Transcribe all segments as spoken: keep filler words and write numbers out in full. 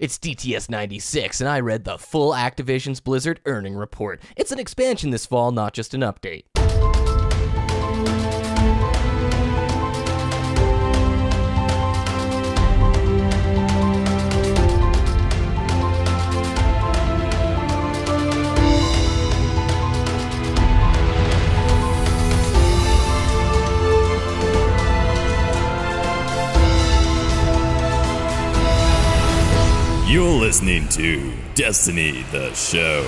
It's D T S ninety-six, and I read the full Activision's Blizzard earning report. It's an expansion this fall, not just an update. You're listening to Destiny the Show.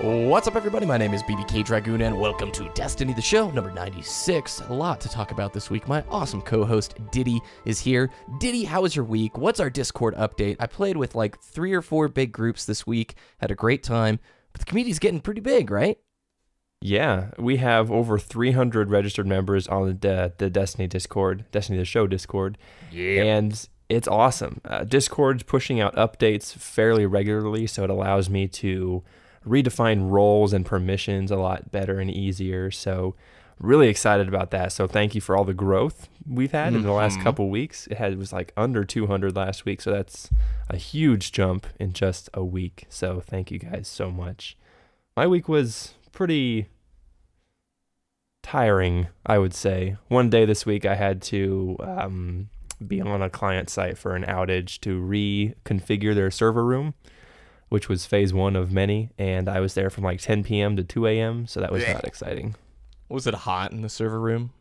What's up, everybody? My name is B B K Dragoon, and welcome to Destiny the Show, number ninety-six. A lot to talk about this week. My awesome co-host, Diddy, is here. Diddy, how was your week? What's our Discord update? I played with like three or four big groups this week, had a great time, but the community's getting pretty big, right? Yeah, we have over three hundred registered members on the, the Destiny Discord, Destiny the Show Discord, yeah. And it's awesome. Uh, Discord's pushing out updates fairly regularly, so it allows me to redefine roles and permissions a lot better and easier, so really excited about that. So thank you for all the growth we've had mm-hmm. in the last couple weeks. It, had, it was like under two hundred last week, so that's a huge jump in just a week, so thank you guys so much. My week was pretty tiring, I would say. One day this week I had to um, be on a client site for an outage to reconfigure their server room, which was phase one of many, and I was there from like ten p m to two a m, so that was not exciting. Was it hot in the server room?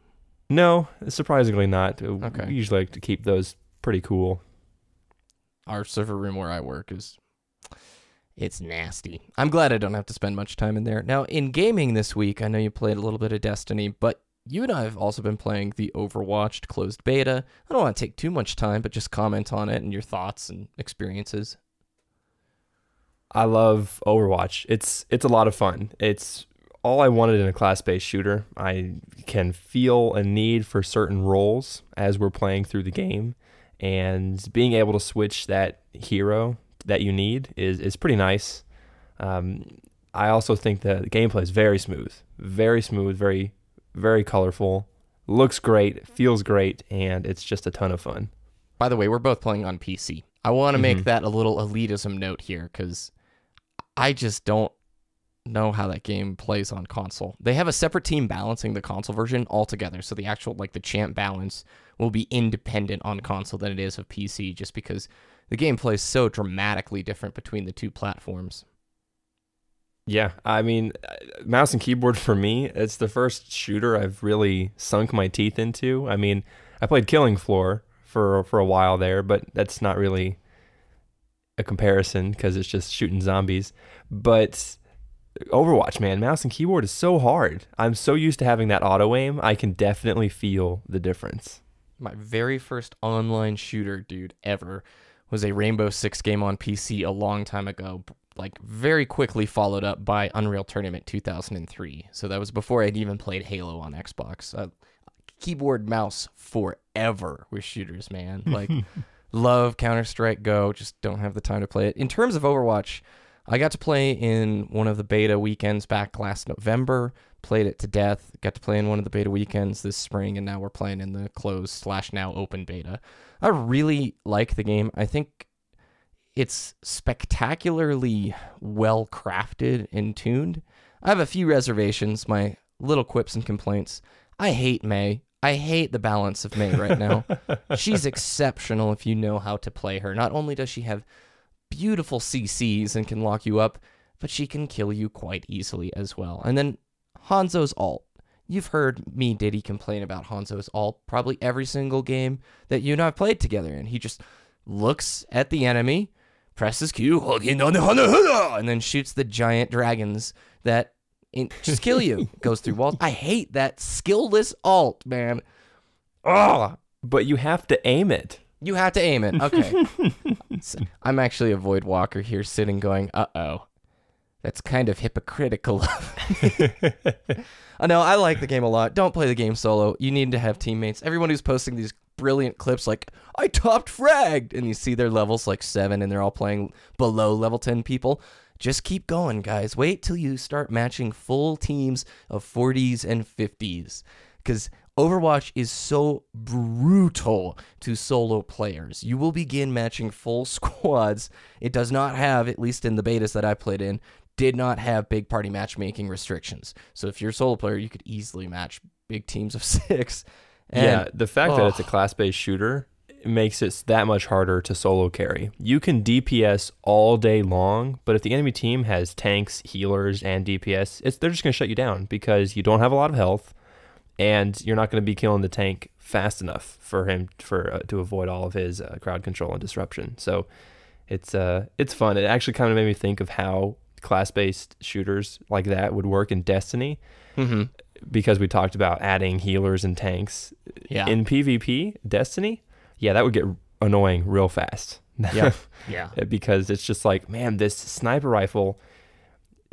No, surprisingly not. Okay. We usually like to keep those pretty cool. Our server room where I work is... it's nasty. I'm glad I don't have to spend much time in there. Now, in gaming this week, I know you played a little bit of Destiny, but you and I have also been playing the Overwatch closed beta. I don't want to take too much time, but just comment on it and your thoughts and experiences. I love Overwatch. It's it's a lot of fun. It's all I wanted in a class-based shooter. I can feel a need for certain roles as we're playing through the game, and being able to switch that hero that you need is, is pretty nice. Um, I also think that the gameplay is very smooth, very smooth, very, very colorful, looks great, feels great, and it's just a ton of fun. By the way, we're both playing on P C. I want to mm-hmm. make that a little elitism note here, because I just don't know how that game plays on console. They have a separate team balancing the console version altogether, so the actual, like the champ balance will be independent on console than it is of P C, just because the gameplay is so dramatically different between the two platforms. Yeah, I mean, mouse and keyboard for me, it's the first shooter I've really sunk my teeth into. I mean, I played Killing Floor for, for a while there, but that's not really a comparison because it's just shooting zombies. But Overwatch, man, mouse and keyboard is so hard. I'm so used to having that auto-aim. I can definitely feel the difference. My very first online shooter, dude, ever was a Rainbow Six game on P C a long time ago, like very quickly followed up by Unreal Tournament two thousand three. So that was before I'd even played Halo on Xbox. Uh, keyboard, mouse forever with shooters, man. Like, love Counter-Strike Go, just don't have the time to play it. In terms of Overwatch, I got to play in one of the beta weekends back last November, played it to death, got to play in one of the beta weekends this spring, and now we're playing in the closed slash now open beta. I really like the game. I think it's spectacularly well-crafted and tuned. I have a few reservations, my little quips and complaints. I hate Mei. I hate the balance of Mei right now. She's exceptional if you know how to play her. Not only does she have beautiful C Cs and can lock you up, but she can kill you quite easily as well. And then Hanzo's ult. You've heard me, Diddy, complain about Hanzo's ult probably every single game that you and I have played together. And he just looks at the enemy, presses Q, and then shoots the giant dragons that just kill you. Goes through walls. I hate that skillless ult, man. Ugh. But you have to aim it. You have to aim it. Okay. I'm actually a Void Walker here sitting going, uh-oh. That's kind of hypocritical of me. I know, I like the game a lot. Don't play the game solo. You need to have teammates. Everyone who's posting these brilliant clips like, I topped fragged, and you see their levels like seven, and they're all playing below level ten people. Just keep going, guys. Wait till you start matching full teams of forties and fifties, because Overwatch is so brutal to solo players. You will begin matching full squads. It does not have, at least in the betas that I played in, did not have big party matchmaking restrictions. So if you're a solo player, you could easily match big teams of six. And, yeah, the fact oh. that it's a class-based shooter makes it that much harder to solo carry. You can D P S all day long, but if the enemy team has tanks, healers, and D P S, it's, they're just going to shut you down because you don't have a lot of health, and you're not going to be killing the tank fast enough for him for uh, to avoid all of his uh, crowd control and disruption. So it's uh, it's fun. It actually kind of made me think of how class-based shooters like that would work in Destiny. Mm-hmm. Because we talked about adding healers and tanks. Yeah. In PvP, Destiny, yeah, that would get annoying real fast. Yeah. Yeah. Because it's just like, man, this sniper rifle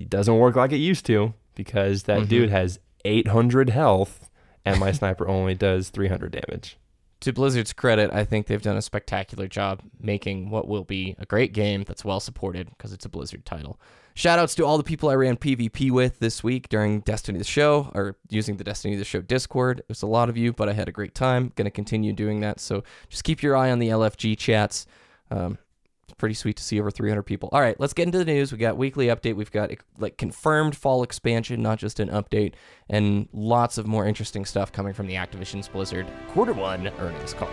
doesn't work like it used to because that mm-hmm. dude has eight hundred health and my sniper only does three hundred damage. To Blizzard's credit, I think they've done a spectacular job making what will be a great game that's well supported because it's a Blizzard title. Shoutouts to all the people I ran PvP with this week during Destiny the Show, or using the Destiny the Show Discord. It was a lot of you, but I had a great time. Going to continue doing that, so just keep your eye on the L F G chats. Um, it's pretty sweet to see over three hundred people. All right, let's get into the news. We got weekly update. We've got like confirmed fall expansion, not just an update, and lots of more interesting stuff coming from the Activision Blizzard quarter one earnings call.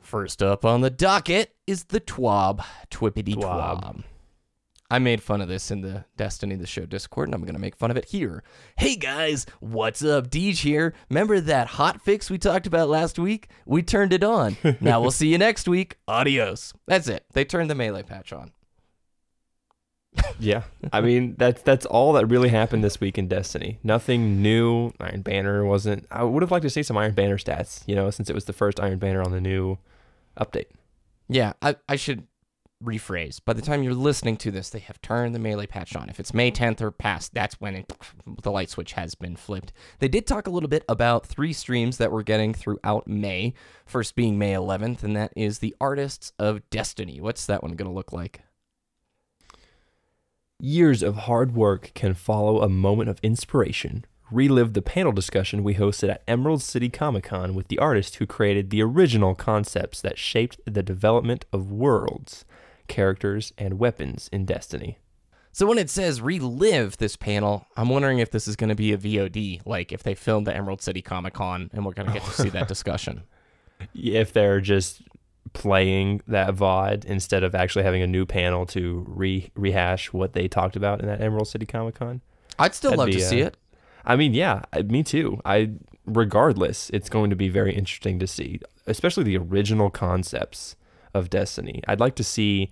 First up on the docket is the Twab, Twippity Twab. Twab. I made fun of this in the Destiny the Show Discord, and I'm going to make fun of it here. Hey guys, what's up? Deej here. Remember that hotfix we talked about last week? We turned it on. Now we'll see you next week. Adios. That's it. They turned the melee patch on. Yeah, I mean, that's that's all that really happened this week in Destiny. Nothing new. Iron Banner wasn't... I would have liked to see some Iron Banner stats, you know, since it was the first Iron Banner on the new update. Yeah, I, I should rephrase. By the time you're listening to this, they have turned the melee patch on. If it's May tenth or past, that's when it, the light switch has been flipped. They did talk a little bit about three streams that we're getting throughout May, first being May eleventh, and that is the Artists of Destiny. What's that one going to look like? Years of hard work can follow a moment of inspiration. Relive the panel discussion we hosted at Emerald City Comic Con with the artist who created the original concepts that shaped the development of worlds, characters, and weapons in Destiny. So when it says relive this panel, I'm wondering if this is going to be a V O D, like if they filmed the Emerald City Comic Con and we're going to get to see that discussion. If they're just playing that V O D instead of actually having a new panel to re rehash what they talked about in that Emerald City Comic Con. I'd still That'd love be, to uh, see it. I mean, yeah, me too. I regardless, it's going to be very interesting to see, especially the original concepts of Destiny. I'd like to see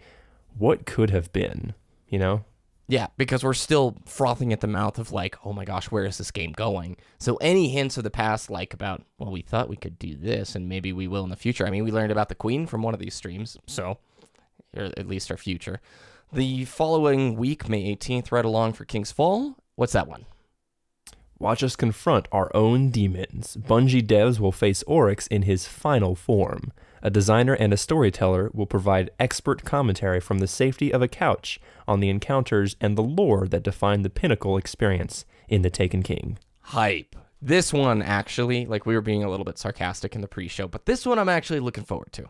what could have been, you know? Yeah, because we're still frothing at the mouth of like, oh my gosh, where is this game going? So any hints of the past, like about, well, we thought we could do this and maybe we will in the future. I mean, we learned about the Queen from one of these streams, so, or at least our future. The following week, May eighteenth, right along for King's Fall. What's that one? Watch us confront our own demons. Bungie devs will face Oryx in his final form. A designer and a storyteller will provide expert commentary from the safety of a couch on the encounters and the lore that define the pinnacle experience in The Taken King. Hype. This one, actually, like we were being a little bit sarcastic in the pre-show, but this one I'm actually looking forward to.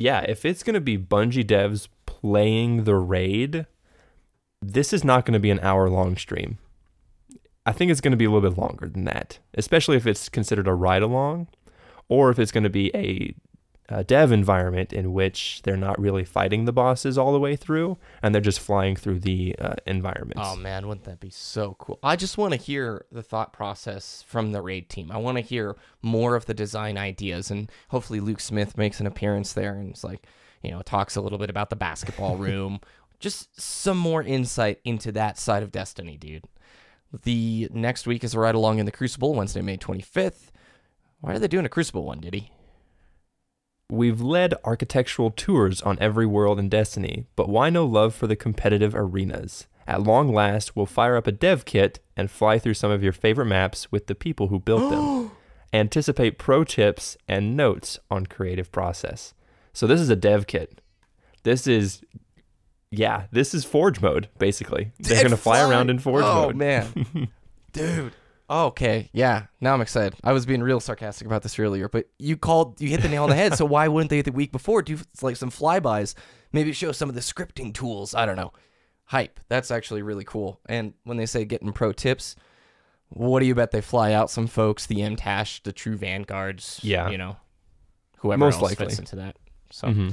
Yeah, if it's going to be Bungie devs playing the raid, this is not going to be an hour-long stream. I think it's going to be a little bit longer than that, especially if it's considered a ride-along or if it's going to be a... A dev environment in which they're not really fighting the bosses all the way through, and they're just flying through the uh, environments. Oh man, wouldn't that be so cool? I just want to hear the thought process from the raid team. I want to hear more of the design ideas, and hopefully Luke Smith makes an appearance there and it's like, you know, talks a little bit about the basketball room. Just some more insight into that side of Destiny, dude. The next week is a ride along in the Crucible, Wednesday, May twenty-fifth. Why are they doing a Crucible one, Diddy? We've led architectural tours on every world in Destiny, but why no love for the competitive arenas? At long last, we'll fire up a dev kit and fly through some of your favorite maps with the people who built them. Anticipate pro tips and notes on creative process. So this is a dev kit. This is yeah, this is Forge mode, basically. They're it gonna fly flying. around in Forge oh, mode. Oh man, dude. Okay, yeah. Now I'm excited. I was being real sarcastic about this earlier, but you called, you hit the nail on the head. So why wouldn't they the week before do like some flybys? Maybe show some of the scripting tools. I don't know. Hype. That's actually really cool. And when they say getting pro tips, what do you bet they fly out some folks? The M T A S H, the True Vanguards. Yeah. You know, whoever Most else likely. fits into that. So. Mm-hmm.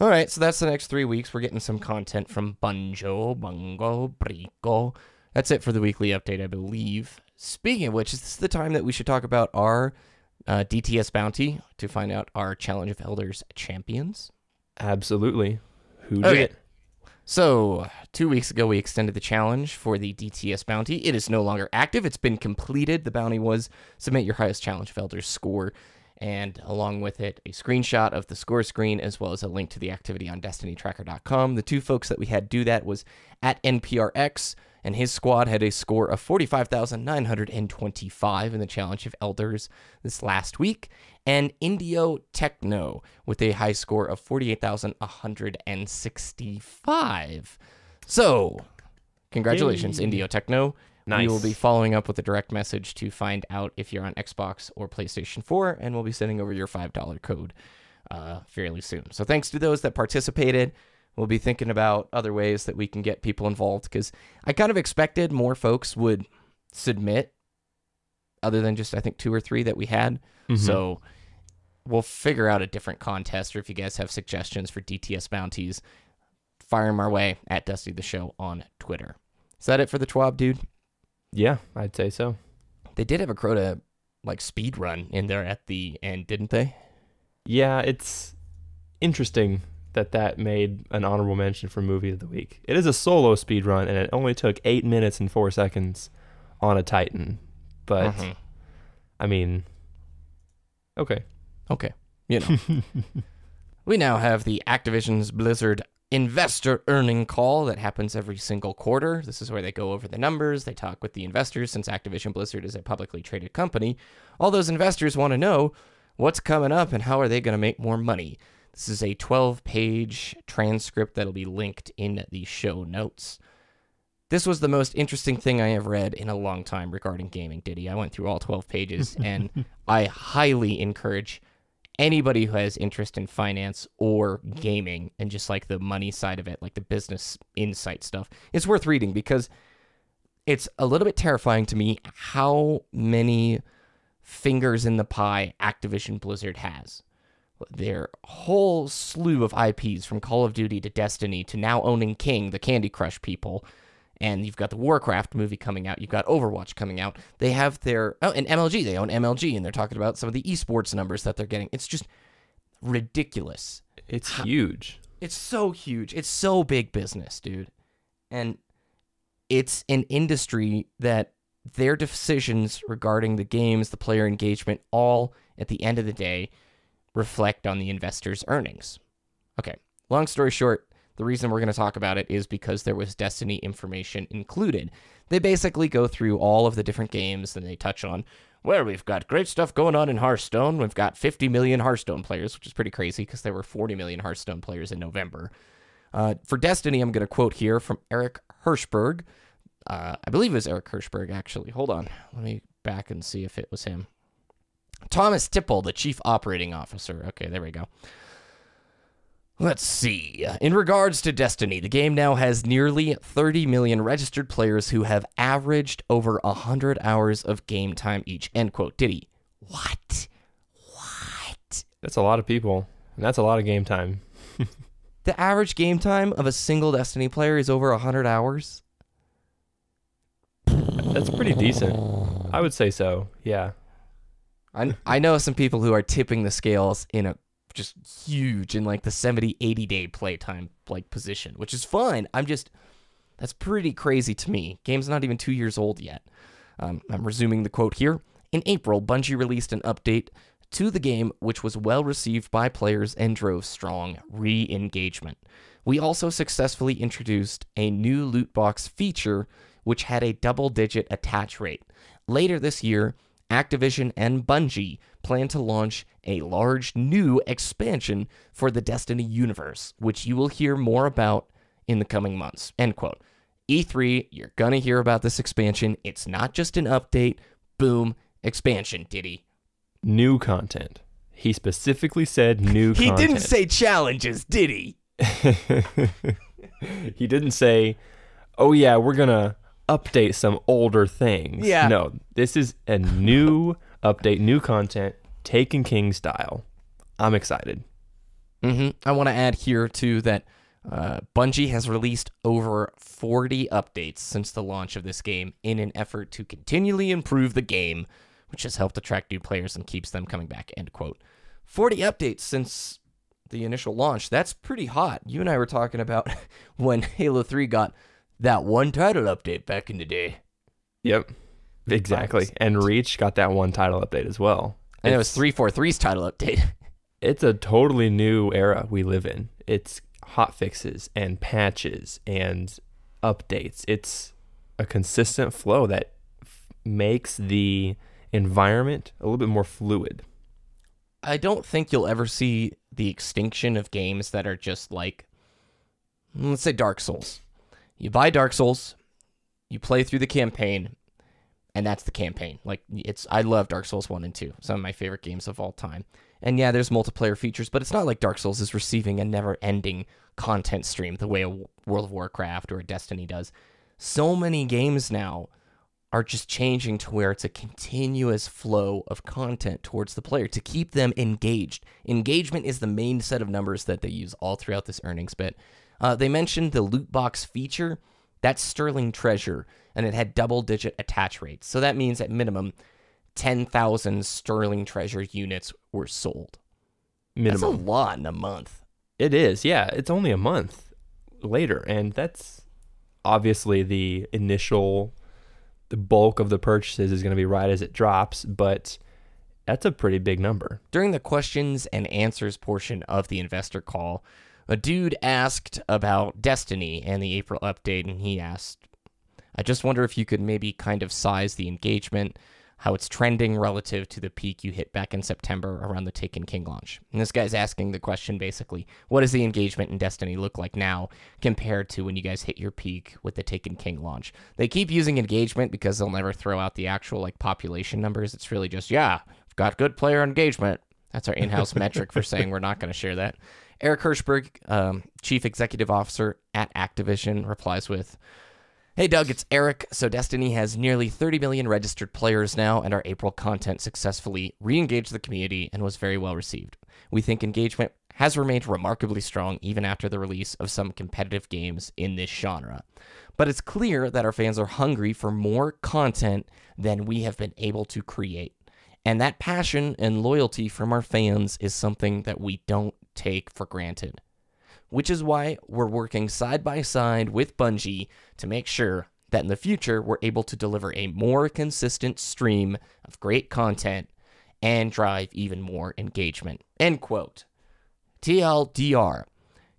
All right, so that's the next three weeks. We're getting some content from Bunjo, Bungo, Brico. That's it for the weekly update, I believe. Speaking of which, is this the time that we should talk about our uh, D T S bounty to find out our Challenge of Elders champions? Absolutely. Who did it? So, two weeks ago, we extended the challenge for the D T S bounty. It is no longer active. It's been completed. The bounty was submit your highest Challenge of Elders score, and along with it, a screenshot of the score screen, as well as a link to the activity on destiny tracker dot com. The two folks that we had do that was at N P R X, and his squad had a score of forty-five thousand nine hundred twenty-five in the Challenge of Elders this last week, and Indio Techno with a high score of forty-eight thousand one hundred sixty-five. So, congratulations, hey. Indio Techno. Nice. We will be following up with a direct message to find out if you're on Xbox or PlayStation four, and we'll be sending over your five dollar code uh, fairly soon. So thanks to those that participated. We'll be thinking about other ways that we can get people involved, because I kind of expected more folks would submit other than just, I think, two or three that we had. Mm-hmm. So we'll figure out a different contest, or if you guys have suggestions for D T S bounties, fire them our way at Destiny the Show on Twitter. Is that it for the Twab, dude? Yeah, I'd say so. They did have a Crota like speed run in there at the end, didn't they? Yeah, it's interesting that that made an honorable mention for Movie of the Week. It is a solo speed run, and it only took eight minutes and four seconds on a Titan. But mm-hmm. I mean, okay, okay, you know. We now have the Activision's Blizzard investor earning call that happens every single quarter. This is where they go over the numbers. They talk with the investors. Since Activision Blizzard is a publicly traded company, all those investors want to know what's coming up and how are they going to make more money. This is a twelve page transcript that'll be linked in the show notes. This was the most interesting thing I have read in a long time regarding gaming, Diddy. I went through all twelve pages, and I highly encourage anybody who has interest in finance or gaming and just like the money side of it, like the business insight stuff, it's worth reading, because it's a little bit terrifying to me how many fingers in the pie Activision Blizzard has. Their whole slew of I Ps, from Call of Duty to Destiny to now owning King, the Candy Crush people. And you've got the Warcraft movie coming out. You've got Overwatch coming out. They have their... Oh, and M L G. They own M L G, and they're talking about some of the esports numbers that they're getting. It's just ridiculous. It's huge. It's so huge. It's so big business, dude. And it's an industry that their decisions regarding the games, the player engagement, all, at the end of the day, reflect on the investors' earnings. Okay, long story short, the reason we're going to talk about it is because there was Destiny information included. They basically go through all of the different games, and they touch on, well, we've got great stuff going on in Hearthstone. We've got fifty million Hearthstone players, which is pretty crazy because there were forty million Hearthstone players in November. Uh, for Destiny, I'm going to quote here from Eric Hirschberg. Uh, I believe it was Eric Hirschberg, actually. Hold on. Let me back and see if it was him. Thomas Tipple, the chief operating officer. Okay, there we go. Let's see. In regards to Destiny, the game now has nearly thirty million registered players who have averaged over one hundred hours of game time each. End quote. Diddy. What? What? That's a lot of people, and that's a lot of game time. The average game time of a single Destiny player is over one hundred hours? That's pretty decent. I would say so, yeah. I, I know some people who are tipping the scales in a just huge in like the seventy, eighty day playtime like position, which is fine. I'm just, that's pretty crazy to me. Game's not even two years old yet. Um, I'm resuming the quote here. In April, Bungie released an update to the game, which was well received by players and drove strong re-engagement. We also successfully introduced a new loot box feature, which had a double-digit attach rate. Later this year, Activision and Bungie plan to launch a large new expansion for the Destiny universe, which you will hear more about in the coming months, end quote. E three, you're going to hear about this expansion. It's not just an update. Boom, expansion, Diddy. New content. He specifically said new he content. He didn't say challenges, did he? He didn't say, oh yeah, we're going to update some older things. Yeah. No, this is a new update, new content, Taken King style. I'm excited. Mm-hmm. I want to add here, too, that Uh, Bungie has released over forty updates since the launch of this game in an effort to continually improve the game, which has helped attract new players and keeps them coming back, end quote. forty updates since the initial launch. That's pretty hot. You and I were talking about when Halo three got that one title update back in the day. Yep, exactly. And Reach got that one title update as well. And it's, it was three forty-three's title update. It's a totally new era we live in. It's hot fixes and patches and updates. It's a consistent flow that f makes the environment a little bit more fluid. I don't think you'll ever see the extinction of games that are just like, let's say, Dark Souls. You buy Dark Souls, you play through the campaign, and that's the campaign. Like, it's, I love Dark Souls one and two, some of my favorite games of all time. And yeah, there's multiplayer features, but it's not like Dark Souls is receiving a never-ending content stream the way a World of Warcraft or a Destiny does. So many games now are just changing to where it's a continuous flow of content towards the player to keep them engaged. Engagement is the main set of numbers that they use all throughout this earnings bit. Uh, they mentioned the loot box feature. That's Sterling Treasure, and it had double-digit attach rates. So that means, at minimum, ten thousand Sterling Treasure units were sold. Minimum. That's a lot in a month. It is, yeah. It's only a month later, and that's obviously the initial, the bulk of the purchases is going to be right as it drops, but that's a pretty big number. During the questions and answers portion of the investor call, a dude asked about Destiny and the April update, and he asked, I just wonder if you could maybe kind of size the engagement, how it's trending relative to the peak you hit back in September around the Taken King launch. And this guy's asking the question, basically, what does the engagement in Destiny look like now compared to when you guys hit your peak with the Taken King launch? They keep using engagement because they'll never throw out the actual like population numbers. It's really just, yeah, we've got good player engagement. That's our in-house metric for saying we're not going to share that. Eric Hirschberg, um, Chief Executive Officer at Activision, replies with, hey, Doug, it's Eric. So Destiny has nearly thirty million registered players now, and our April content successfully re-engaged the community and was very well received. We think engagement has remained remarkably strong even after the release of some competitive games in this genre. But it's clear that our fans are hungry for more content than we have been able to create. And that passion and loyalty from our fans is something that we don't take for granted, which is why we're working side by side with Bungie to make sure that in the future we're able to deliver a more consistent stream of great content and drive even more engagement, end quote. T L D R,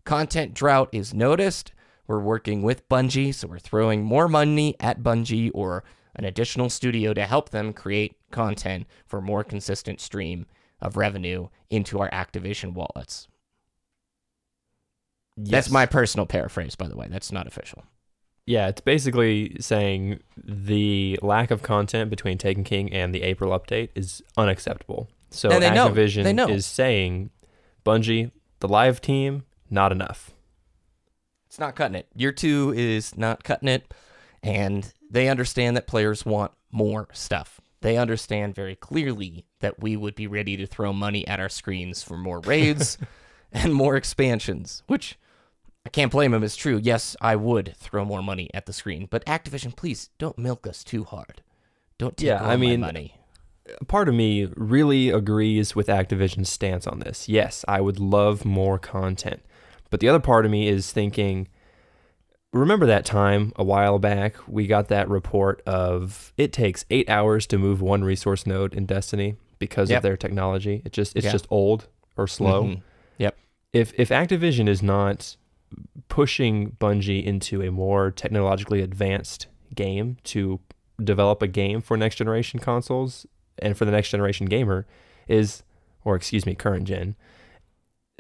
content drought is noticed. We're working with Bungie, so we're throwing more money at Bungie or an additional studio to help them create content for a more consistent stream of revenue into our Activision wallets. Yes. That's my personal paraphrase, by the way. That's not official. Yeah, it's basically saying the lack of content between Taken King and the April update is unacceptable. So they Activision know. They know. Is saying, Bungie, the live team, not enough. It's not cutting it. Year two is not cutting it. And they understand that players want more stuff. They understand very clearly that we would be ready to throw money at our screens for more raids and more expansions, which... I can't blame him, it's true. Yes, I would throw more money at the screen, but Activision, please don't milk us too hard. Don't take yeah, all I mean, my money. Part of me really agrees with Activision's stance on this. Yes, I would love more content. But the other part of me is thinking, remember that time a while back we got that report of it takes eight hours to move one resource node in Destiny because yep. of their technology. It just it's yeah. just old or slow. Mm-hmm. Yep. If if Activision is not pushing Bungie into a more technologically advanced game to develop a game for next generation consoles and for the next generation gamer is, or excuse me, current gen,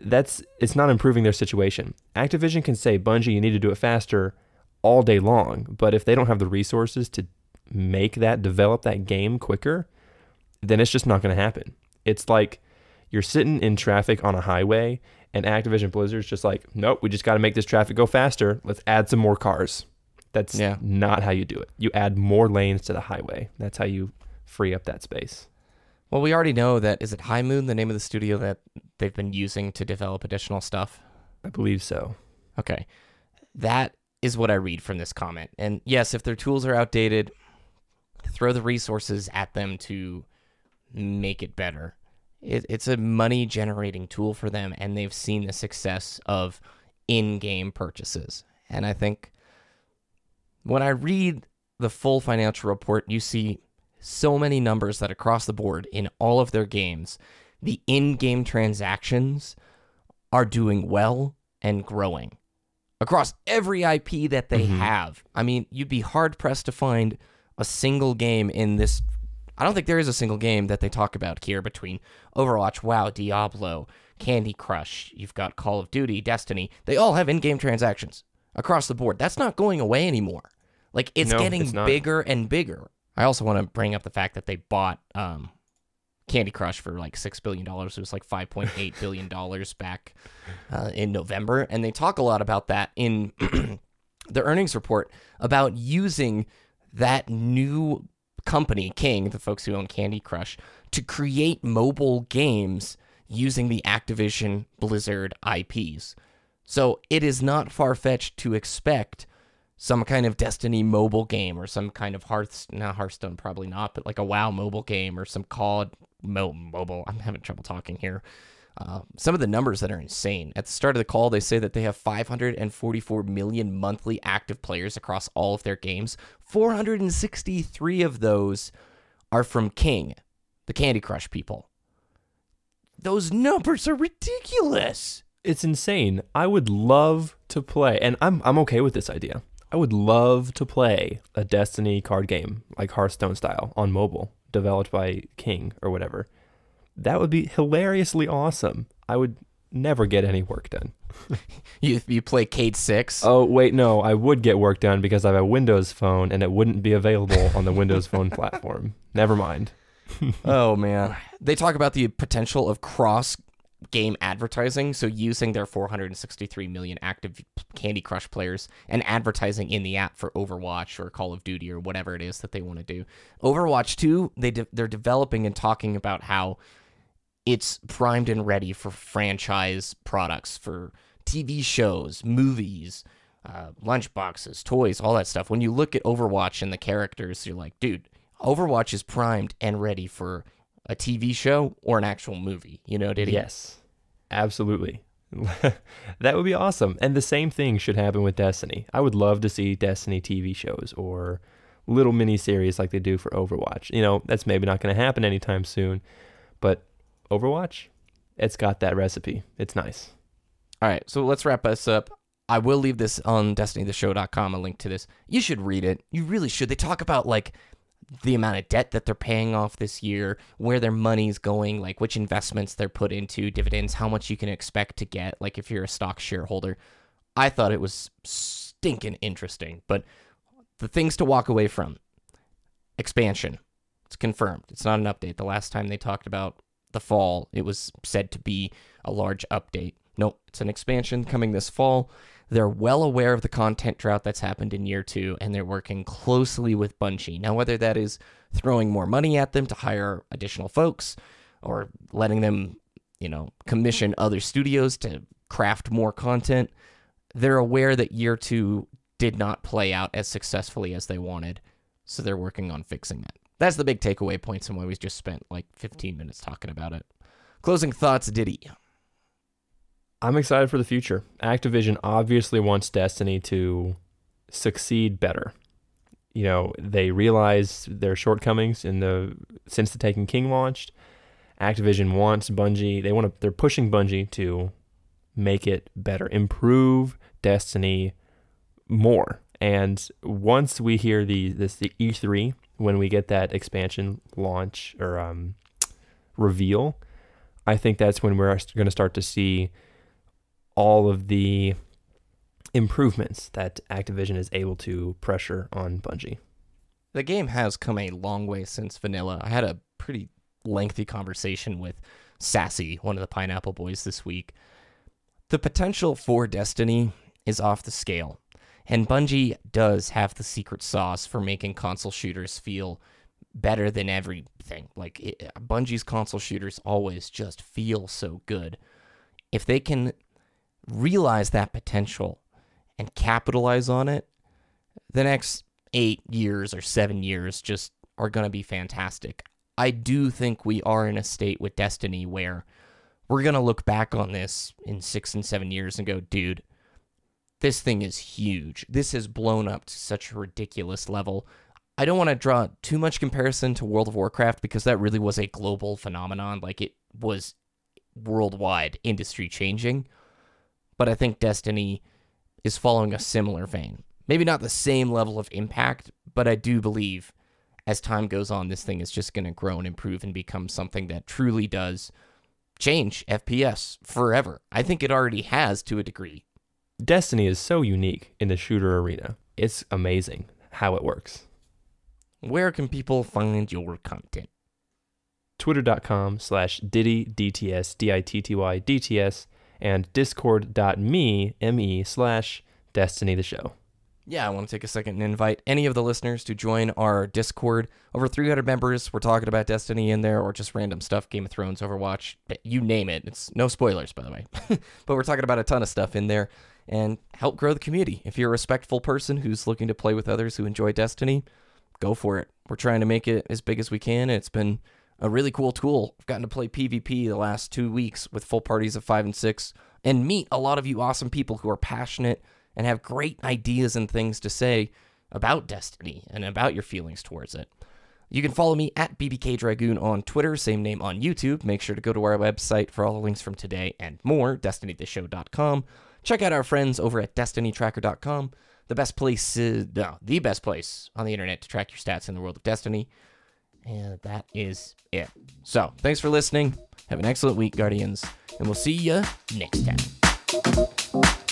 that's it's not improving their situation. Activision can say, Bungie, you need to do it faster all day long, but if they don't have the resources to make that, develop that game quicker, then it's just not going to happen. It's like you're sitting in traffic on a highway and Activision Blizzard's just like, nope, we just got to make this traffic go faster. Let's add some more cars. That's yeah. not how you do it. You add more lanes to the highway. That's how you free up that space. Well, we already know that, is it High Moon, the name of the studio that they've been using to develop additional stuff? I believe so. Okay. That is what I read from this comment. And yes, if their tools are outdated, throw the resources at them to make it better. It, it's a money-generating tool for them, and they've seen the success of in-game purchases. And I think when I read the full financial report, you see so many numbers that across the board in all of their games, the in-game transactions are doing well and growing across every I P that they mm-hmm. have. I mean, you'd be hard-pressed to find a single game in this. I don't think there is a single game that they talk about here between Overwatch, WoW, Diablo, Candy Crush. You've got Call of Duty, Destiny. They all have in-game transactions across the board. That's not going away anymore. Like, it's no, getting it's bigger and bigger. I also want to bring up the fact that they bought um, Candy Crush for like six billion dollars. It was like five point eight billion dollars back uh, in November. And they talk a lot about that in the earnings report, about using that new company, King, the folks who own Candy Crush, to create mobile games using the Activision Blizzard I Ps. So it is not far-fetched to expect some kind of Destiny mobile game, or some kind of Hearthstone, not Hearthstone, probably not, but like a WoW mobile game, or some C O D mo mobile. I'm having trouble talking here. Uh, some of the numbers that are insane. At the start of the call, they say that they have five hundred forty-four million monthly active players across all of their games. four hundred sixty-three of those are from King, the Candy Crush people. Those numbers are ridiculous. It's insane. I would love to play, and I'm, I'm okay with this idea. I would love to play a Destiny card game, like Hearthstone style, on mobile, developed by King or whatever. That would be hilariously awesome. I would never get any work done. you you play Cade six? Oh, wait, no. I would get work done because I have a Windows phone, and it wouldn't be available on the Windows phone platform. Never mind. Oh, man. They talk about the potential of cross-game advertising, so using their four hundred sixty-three million active Candy Crush players and advertising in the app for Overwatch or Call of Duty or whatever it is that they want to do. Overwatch two, they de they're developing and talking about how it's primed and ready for franchise products, for T V shows, movies, uh, lunchboxes, toys, all that stuff. When you look at Overwatch and the characters, you're like, dude, Overwatch is primed and ready for a T V show or an actual movie. You know, Diddy? Yes, absolutely. That would be awesome. And the same thing should happen with Destiny. I would love to see Destiny T V shows or little mini-series like they do for Overwatch. You know, that's maybe not going to happen anytime soon, but Overwatch, it's got that recipe. It's nice. All right, so let's wrap us up. I will leave this on destiny the show dot com, a link to this. You should read it. You really should. They talk about, like, the amount of debt that they're paying off this year, where their money's going, like, which investments they're put into, dividends, how much you can expect to get, like, if you're a stock shareholder. I thought it was stinking interesting, but the things to walk away from. Expansion. It's confirmed. It's not an update. The last time they talked about the fall, it was said to be a large update. Nope, it's an expansion coming this fall. They're well aware of the content drought that's happened in year two, and they're working closely with Bungie. Now, whether that is throwing more money at them to hire additional folks, or letting them, you know, commission other studios to craft more content, they're aware that year two did not play out as successfully as they wanted, so they're working on fixing that. That's the big takeaway points and why we just spent like fifteen minutes talking about it. Closing thoughts, Diddy. I'm excited for the future. Activision obviously wants Destiny to succeed better. You know, they realized their shortcomings in the since The Taken King launched. Activision wants Bungie. They want to. They're pushing Bungie to make it better, improve Destiny more. And once we hear the this the E three. When we get that expansion launch or um, reveal, I think that's when we're going to start to see all of the improvements that Activision is able to pressure on Bungie. The game has come a long way since vanilla. I had a pretty lengthy conversation with Sassy, one of the Pineapple Boys, this week. The potential for Destiny is off the scale, and Bungie does have the secret sauce for making console shooters feel better than everything. Like, it, Bungie's console shooters always just feel so good. If they can realize that potential and capitalize on it, the next eight years or seven years just are going to be fantastic. I do think we are in a state with Destiny where we're going to look back on this in six and seven years and go, dude, this thing is huge. This has blown up to such a ridiculous level. I don't want to draw too much comparison to World of Warcraft because that really was a global phenomenon. Like, it was worldwide, industry changing. But I think Destiny is following a similar vein. Maybe not the same level of impact, but I do believe as time goes on, this thing is just going to grow and improve and become something that truly does change F P S forever. I think it already has to a degree. Destiny is so unique in the shooter arena. It's amazing how it works. Where can people find your content? Twitter.com slash Diddy, D T S, D I T T Y, D T S, and Discord.me, M-E, slash Destiny the Show. Yeah, I want to take a second and invite any of the listeners to join our Discord. Over three hundred members. We're talking about Destiny in there, or just random stuff, Game of Thrones, Overwatch, you name it. It's no spoilers, by the way. But we're talking about a ton of stuff in there. And help grow the community. If you're a respectful person who's looking to play with others who enjoy Destiny, go for it. We're trying to make it as big as we can, and it's been a really cool tool. I've gotten to play PvP the last two weeks with full parties of five and six and meet a lot of you awesome people who are passionate and have great ideas and things to say about Destiny and about your feelings towards it. You can follow me at B B K Dragoon on Twitter, same name on YouTube. Make sure to go to our website for all the links from today and more, destiny the show dot com. Check out our friends over at destiny tracker dot com, the best place, uh, no, the best place on the internet to track your stats in the world of Destiny. And that is it. So, thanks for listening. Have an excellent week, Guardians, and we'll see you next time.